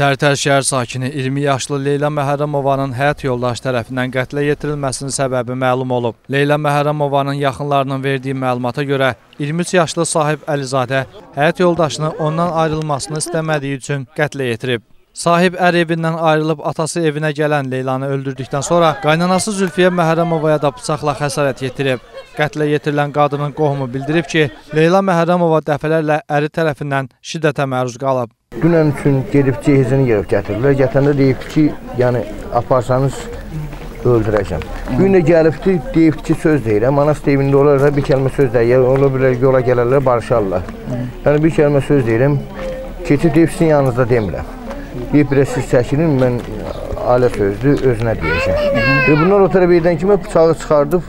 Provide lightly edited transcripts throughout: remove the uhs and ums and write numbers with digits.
Tərtər şəhər sakini 20 yaşlı Leyla Məhərrəmovanın həyat yoldaşı tərəfindən qətlə yetirilməsinin səbəbi məlum olub. Leyla Məhərrəmovanın yaxınlarının verdiyi məlumata görə 23 yaşlı Sahib Əlizadə həyat yoldaşını ondan ayrılmasını istəmədiyi üçün qətlə yetirib. Sahib ər evindən ayrılıb atası evinə gələn Leylanı öldürdükdən sonra qaynanası Zülfiyyə Məhərrəmovaya da bıçaqla xəsarət yetirib. Qətlə yetirilən qadının qohumu bildirib ki, Leyla Məhərrəmova dəfələrlə əri tərəfindən şiddətə məruz qalıb. Dünən üçün gedib cehizini gəlib gətirdilər. Gətəndə deyib ki, yəni aparsanız öldürəcəm. Gün də gəlibdi, deyib ki, söz deyirəm. Anası evində olarsa bir kəlmə söz deyir. Ola bilər yola gələrlər, barışarlar. Yəni bir kəlmə söz deyirəm. Keçib deyib sizin yanınızda demirəm. Deyib bir siz çəkinin, mən ailə sözü özünə deyəcəm. Bunlar o tərəf edən kimi bıçağı çıxardıb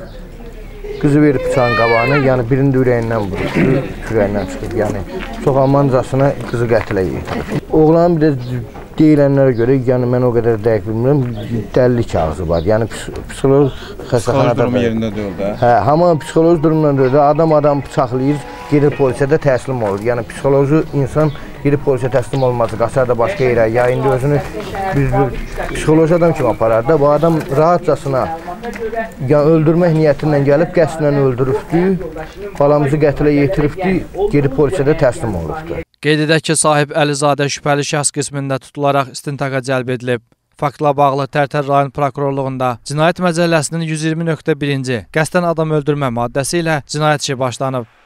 qızı verib bıçağın qabağına, yəni birinin də ürəyindən vurub, kürəyindən çıxıb, yəni çox amancasına qızı qətlə yetirib. Oğlanın bir də deyilənlərə görə, yəni mən o qədər dəqiq bilmirəm, dəlilik ağzı var, yəni psixoloji xəstəxanada. Psixoloji durumu yerində deyil də? Hə, hamı psixoloji durumdan deyil də, adam bıçaqlayır, gedib polisə də təslim olur, yəni psixoloji insan gedib polisə təslim olmaz, qaçar da başqa yerə, ya indi özünü psixoloji adam kimi aparar da, bu adam rahatcasına, öldürmək niyyətinlə gəlib, qəsdən öldürübdü, balamızı qətlə yetiribdi, gedib polisədə təslim olubdu. Qeyd edək ki, Sahib Əlizadə şübhəli şəxs qismində tutularaq istintaqa cəlb edilib. Faktla bağlı Tərtər rayon prokurorluğunda Cinayət Məcəlləsinin 120.1-ci qəsdən adam öldürmə maddəsi ilə cinayət işi başlanıb.